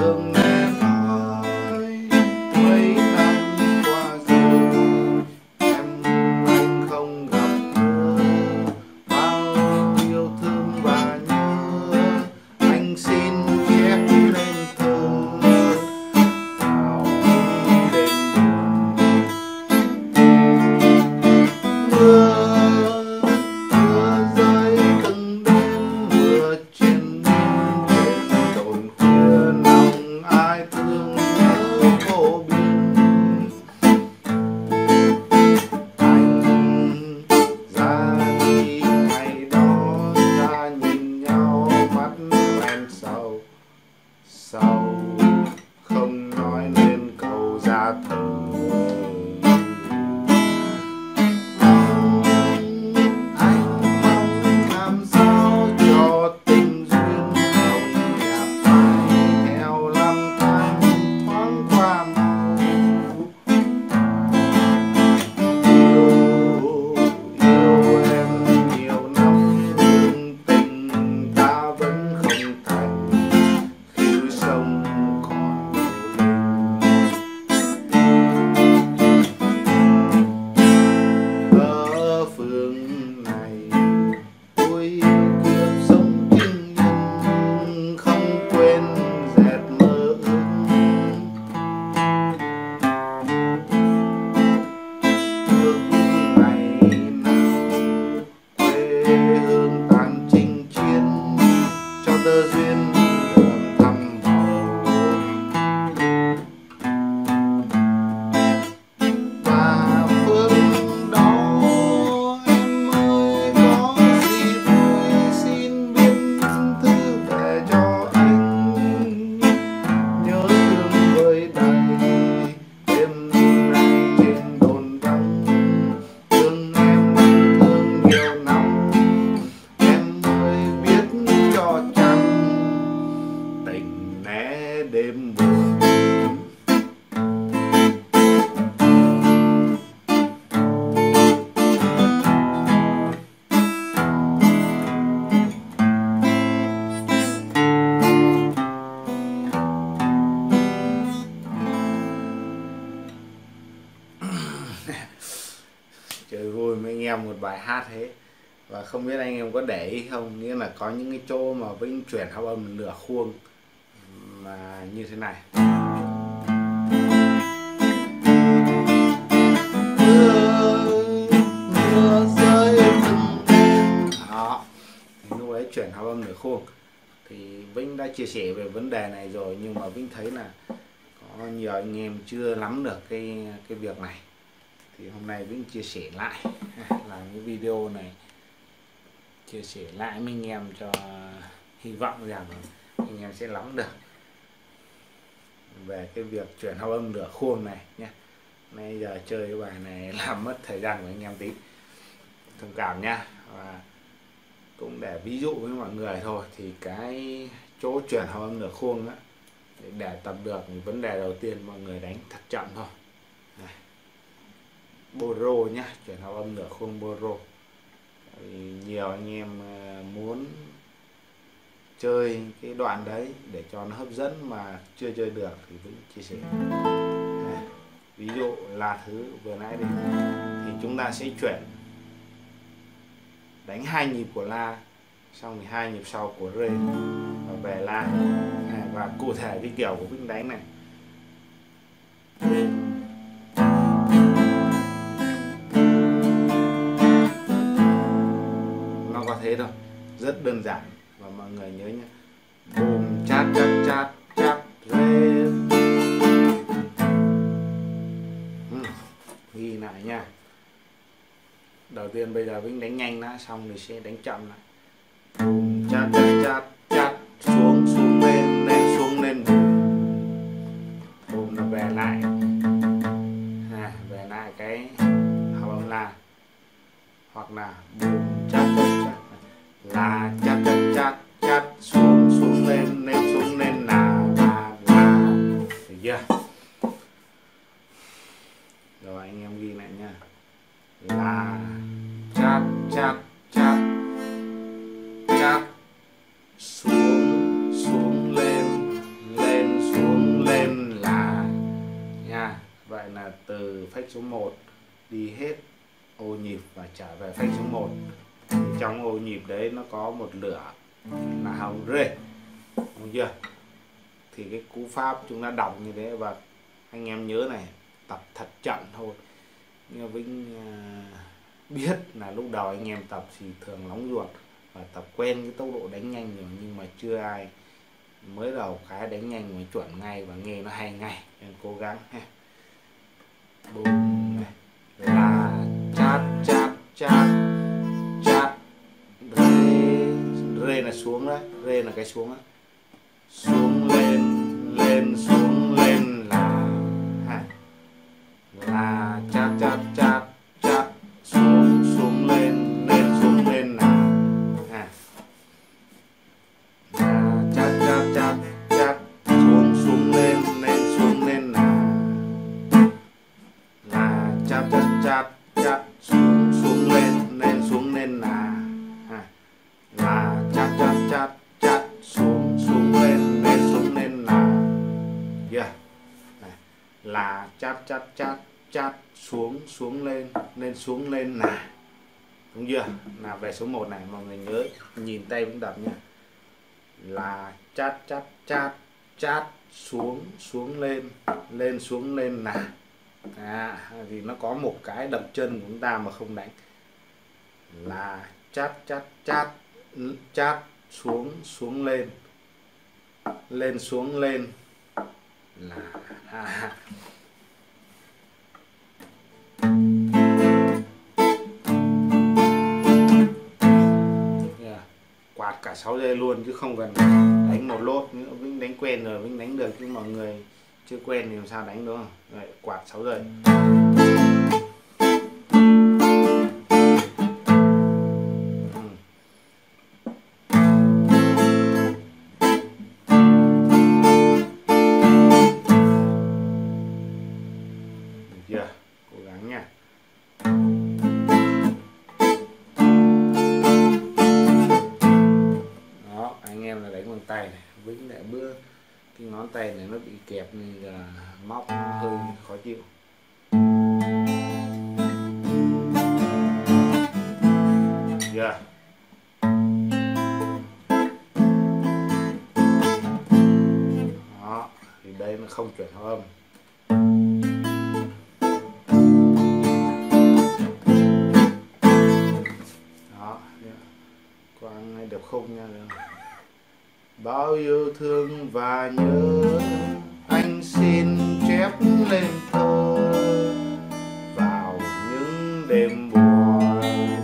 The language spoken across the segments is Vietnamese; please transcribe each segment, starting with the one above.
thương em ơi, mấy năm qua rồi em anh không gặp nữa, bao yêu thương và nhớ anh xin viết lên thơ nào đêm buồn. Mưa rơi từng đêm, mưa trên đồn khuya lòng ai thương nhớ vô biên. Anh ra đi ngày đó, ta nhìn nhau mắt em sầu sầu không nói nên câu ra thở. Anh mong làm sao cho tình duyên không nhạt phai theo năm tháng thoáng qua mau. Yêu em nhiều năm nhưng tình ta vẫn không thành, khi sông còn ở phương này tôi kiếp sống kinh nhân không quên dệt mơ ước. Ước ngày nào quê hương tan chinh chiến cho tơ duyên đường thăm bầu. Và phương đó em ơi có gì vui xin biên thư về cho anh, nhớ thương với đầy đêm nay trên đồn vắng. Thương em thương nhiều năm em ơi biết cho chăng tình né đêm buồn. Trời vui mới nghe một bài hát thế. Và không biết anh em có để ý không, nghĩa là có những cái chỗ mà Vĩnh chuyển hợp âm nửa khuôn mà như thế này. Mưa rơi từng đêm đó, thì lúc đấy chuyển hợp âm nửa khuôn. Thì Vĩnh đã chia sẻ về vấn đề này rồi, nhưng mà Vĩnh thấy là có nhiều anh em chưa nắm được cái việc này, thì hôm nay Vĩnh chia sẻ lại, làm cái video này chia sẻ lại với anh em cho hy vọng rằng anh em sẽ nắm được về cái việc chuyển hợp âm nửa khuôn này nhé. Nay giờ chơi cái bài này làm mất thời gian của anh em tí, thông cảm nha. Và cũng để ví dụ với mọi người thôi, thì cái chỗ chuyển hợp âm nửa khuôn á, để tập được vấn đề đầu tiên mọi người đánh thật chậm thôi. Này, Bolero nhá, chuyển hợp âm nửa khuôn Bolero. Nhiều anh em muốn chơi cái đoạn đấy để cho nó hấp dẫn mà chưa chơi được thì Vĩnh chia sẻ. Này, ví dụ là thứ vừa nãy đây, thì chúng ta sẽ chuyển đánh 2 nhịp của La, xong thì 2 nhịp sau của Rê và về La. Này, và cụ thể cái kiểu của Vĩnh đánh này, thế thôi, rất đơn giản. Và mọi người nhớ nhé, bùm chát chát chát chát rê. Ghi lại nha. Đầu tiên bây giờ Vĩnh đánh nhanh đã, xong thì sẽ đánh chậm lại. Bùm chát chát chát chát, xuống xuống lên lên xuống lên. Bùm là về lại, về lại cái hợp âm La, hoặc là bùm chát chát chát là chát chát chát chát, xuống xuống lên lên xuống lên là. Được chưa? Rồi anh em ghi lại nha, là chát chát chát chát, xuống xuống lên lên xuống. từ phách số 1 đi hết ô nhịp và trả về phách số 1. Trong ô nhịp đấy nó có một lửa là hồng rê, đúng chưa? Thì cái cú pháp chúng ta đọc như thế, và anh em nhớ này, tập thật chậm thôi. Nhưng Vĩnh biết là lúc đầu anh em tập thì thường nóng ruột và tập quen cái tốc độ đánh nhanh rồi, nhưng mà chưa ai mới đầu cái đánh nhanh mới chuẩn ngay và nghe nó hay ngay, nên cố gắng ha. Bùm này, la chát chát chát chát, rê, rê là xuống đấy, rê là cái xuống đó. Xuống lên lên xuống lên là ha, là chát chát chát chát, xuống xuống lên lên xuống lên là ha, là chát chát chát chát, xuống xuống lên lên xuống lên là chát chát chát chát, xuống xuống lên lên xuống lên là ha, là chát chát chát chát, xuống xuống lên lên xuống lên là yeah. Là chát chát chát chát, xuống xuống lên lên xuống lên là, đúng chưa? Là về số 1 này mọi người nhớ nhìn tay cũng đập nha, là chát chát chát chát, xuống xuống lên lên xuống lên là. Vì nó có một cái đập chân của chúng ta mà không đánh, là chát chát chát chát, xuống xuống lên lên xuống lên là quạt cả 6 giây luôn chứ không cần đánh một lốt nữa. Vĩnh đánh quen rồi, Vĩnh đánh được, chứ mọi người chưa quen thì làm sao đánh, đúng không? Rồi, quạt 6 giây tay này nó bị kẹp nên là móc hơi khó chịu. Yeah. Đó, thì đây nó không chuyển âm. Đó, Quang nghe được không nha. Bao yêu thương và nhớ, anh xin chép lên thơ vào những đêm buồn.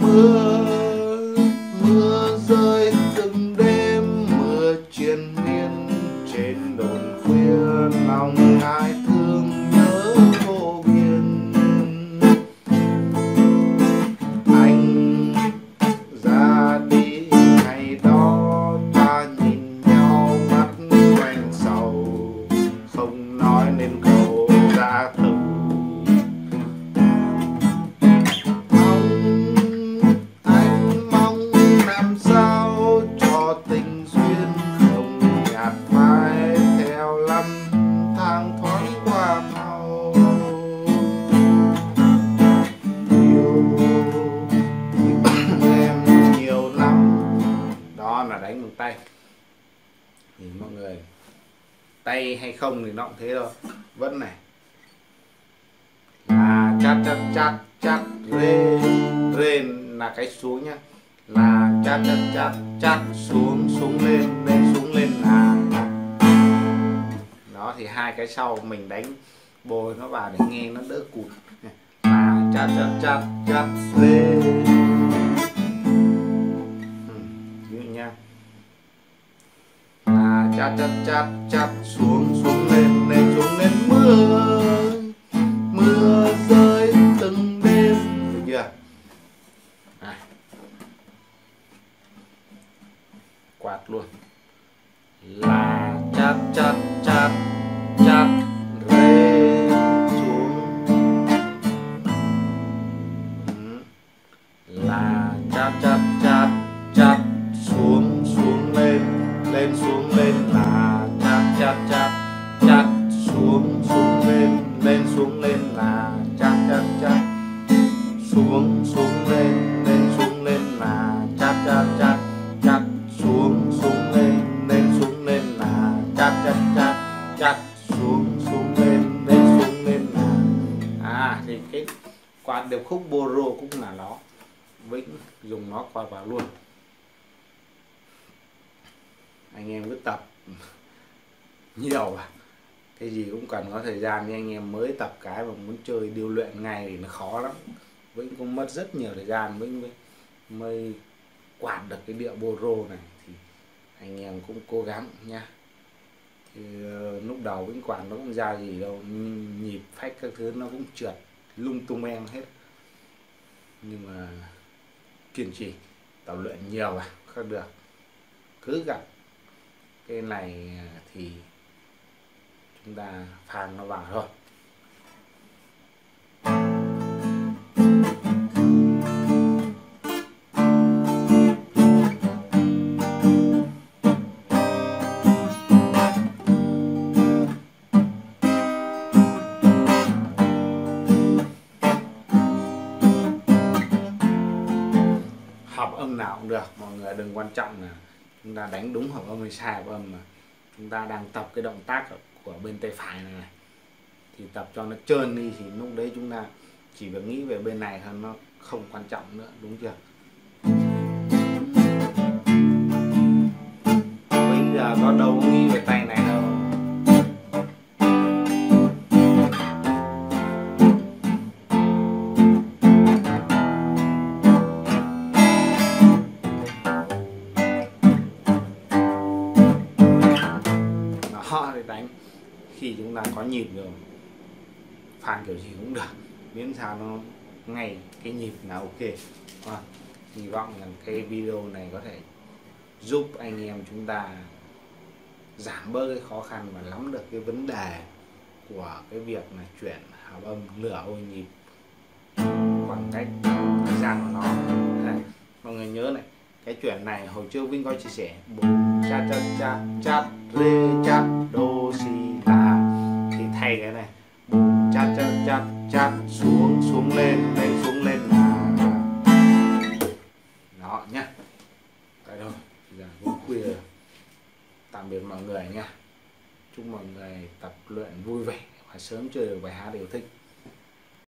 Mưa, mưa rơi từng đêm, mưa triền miên trên đồn khuya, lòng ai thương nhớ vô biên. Anh ra đi tay hay không thì nó cũng thế thôi. Vẫn này, là chát chát chát chát, rê rê là cái xuống nhá, là chát chát chát chát, xuống xuống lên là. Đó thì hai cái sau mình đánh bồi nó vào để nghe nó đỡ cụt. Là chát chát chát chát, rê. Chát chát chát chát, xuống xuống lên xuống lên. Mưa, mưa rơi từng đêm, được chưa? Quạt luôn, là chát chát chát chát, rê xuống, là chát chát chát chát, xuống xuống lên xuống lên là chát chát chát chát, xuống xuống xuống lên lên xuống lên là chát chát chát, xuống xuống lên là chát chát chát chát, xuống lên là chát chát chát chát, xuống lên là thì cái quạt điệp khúc Bolero cũng là nó, Vĩnh dùng nó quạt vào luôn. Anh em cứ tập nhiều à, cái gì cũng cần có thời gian, nhưng anh em mới tập cái mà muốn chơi điêu luyện ngay thì nó khó lắm. Vĩnh cũng mất rất nhiều thời gian Vĩnh mới quạt được cái điệu Bolero này, thì anh em cũng cố gắng nha. Thì lúc đầu Vĩnh quạt nó cũng ra gì đâu, nhịp phách các thứ nó cũng trượt lung tung em hết, nhưng mà kiên trì tập luyện nhiều à không được. Cứ gặp cái này thì chúng ta phang nó vào thôi. Hợp âm nào cũng được, mọi người đừng quan trọng là chúng ta đánh đúng hợp âm hay sai hợp âm, mà chúng ta đang tập cái động tác của bên tay phải này, thì tập cho nó trơn đi, thì lúc đấy chúng ta chỉ việc nghĩ về bên này thôi, nó không quan trọng nữa, đúng chưa? Bây giờ có đâu có nghĩ về tay này đâu. Đánh khi chúng ta có nhịp rồi, phang kiểu gì cũng được, miễn sao nó ngay cái nhịp là ok. Hy vọng rằng cái video này có thể giúp anh em chúng ta giảm bớt cái khó khăn và nắm được cái vấn đề của cái việc là chuyển hợp âm nửa ô nhịp bằng cách thời gian của nó. Mọi người nhớ này, cái chuyện này hồi trước Vinh có chia sẻ cha cha cha cha rê cha đô si la, thì thay cái này cha cha cha cha xuống xuống lên là đó nhá. Cái thôi, giờ cũng khuya rồi. Tạm biệt mọi người nha. Chúc mọi người tập luyện vui vẻ và sớm chơi được bài hát yêu thích.